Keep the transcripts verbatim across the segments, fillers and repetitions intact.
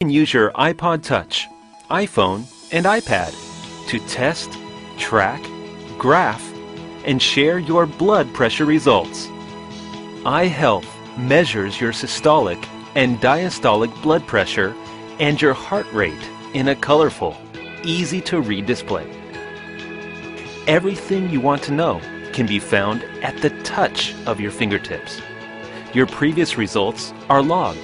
You can use your iPod Touch, iPhone, and iPad to test, track, graph, and share your blood pressure results. iHealth measures your systolic and diastolic blood pressure and your heart rate in a colorful, easy-to-read display. Everything you want to know can be found at the touch of your fingertips. Your previous results are logged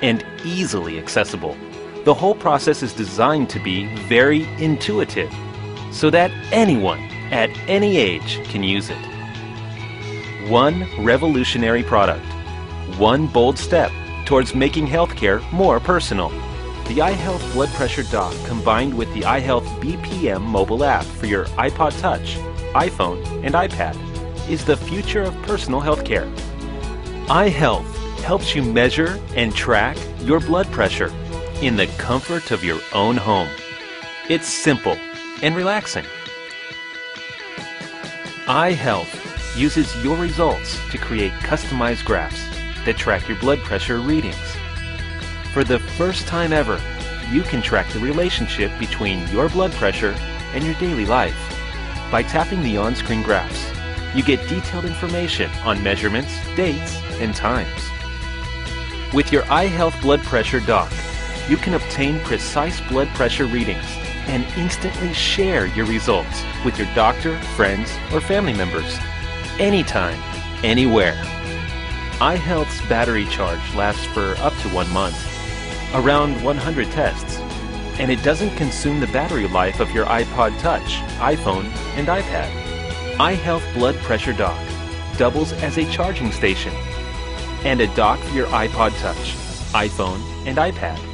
and easily accessible. The whole process is designed to be very intuitive so that anyone at any age can use it. One revolutionary product, one bold step towards making healthcare more personal. The iHealth Blood Pressure Dock combined with the iHealth B P M mobile app for your iPod Touch, iPhone, and iPad is the future of personal healthcare. iHealth helps you measure and track your blood pressure in the comfort of your own home. It's simple and relaxing. iHealth uses your results to create customized graphs that track your blood pressure readings. For the first time ever, you can track the relationship between your blood pressure and your daily life. By tapping the on-screen graphs, you get detailed information on measurements, dates, and times. With your iHealth Blood Pressure Dock, you can obtain precise blood pressure readings and instantly share your results with your doctor, friends, or family members, anytime, anywhere. iHealth's battery charge lasts for up to one month, around one hundred tests, and it doesn't consume the battery life of your iPod Touch, iPhone, and iPad. iHealth Blood Pressure Dock doubles as a charging station and a dock for your iPod Touch, iPhone, and iPad.